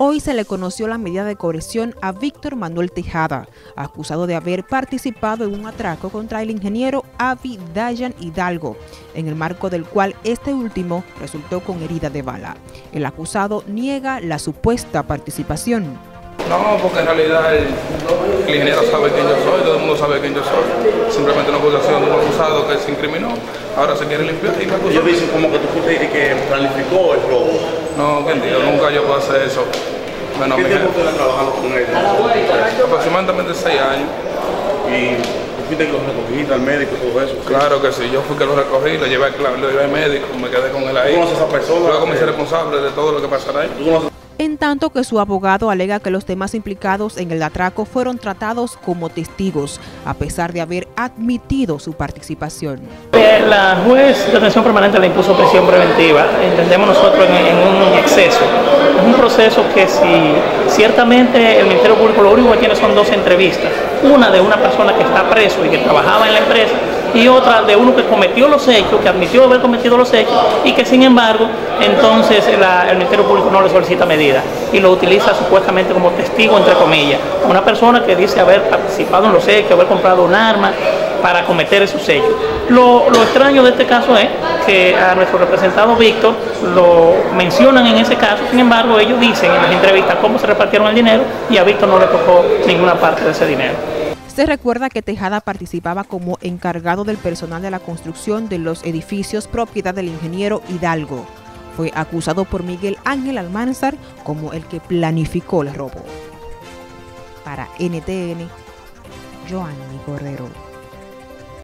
Hoy se le conoció la medida de coerción a Víctor Manuel Tejada, acusado de haber participado en un atraco contra el ingeniero Avi Dayan Hidalgo, en el marco del cual este último resultó con herida de bala. El acusado niega la supuesta participación. No, porque en realidad el ingeniero sabe quién yo soy, todo el mundo sabe quién yo soy. Simplemente una acusación de un acusado que se incriminó, ahora se quiere limpiar y me acusó. Ellos dicen como que tú fuiste que planificó el robo. No, bendito, nunca yo puedo hacer eso. Bueno, ¿qué tiempo tú has trabajado con él? Aproximadamente 6 años. ¿Y tú fuiste que lo recogiste al médico y todo eso? Claro que sí, yo fui que lo recogí, lo llevé al médico, me quedé con él ahí. ¿Tú conoces a esa persona? Luego me hice responsable de todo lo que pasará ahí. En tanto que su abogado alega que los demás implicados en el atraco fueron tratados como testigos, a pesar de haber admitido su participación. La juez de detención permanente le impuso prisión preventiva, entendemos nosotros en un exceso. Es un proceso que ciertamente el Ministerio Público lo único que tiene son 2 entrevistas, una de una persona que está preso y que trabajaba en la empresa, y otra de uno que cometió los hechos, que admitió haber cometido los hechos y que sin embargo entonces el Ministerio Público no le solicita medida y lo utiliza supuestamente como testigo entre comillas, una persona que dice haber participado en los hechos, haber comprado un arma para cometer esos hechos. Lo extraño de este caso es que a nuestro representado Víctor lo mencionan en ese caso, sin embargo ellos dicen en las entrevistas cómo se repartieron el dinero y a Víctor no le tocó ninguna parte de ese dinero. Se recuerda que Tejada participaba como encargado del personal de la construcción de los edificios propiedad del ingeniero Hidalgo. Fue acusado por Miguel Ángel Almanzar como el que planificó el robo. Para NTN, Joanny Cordero.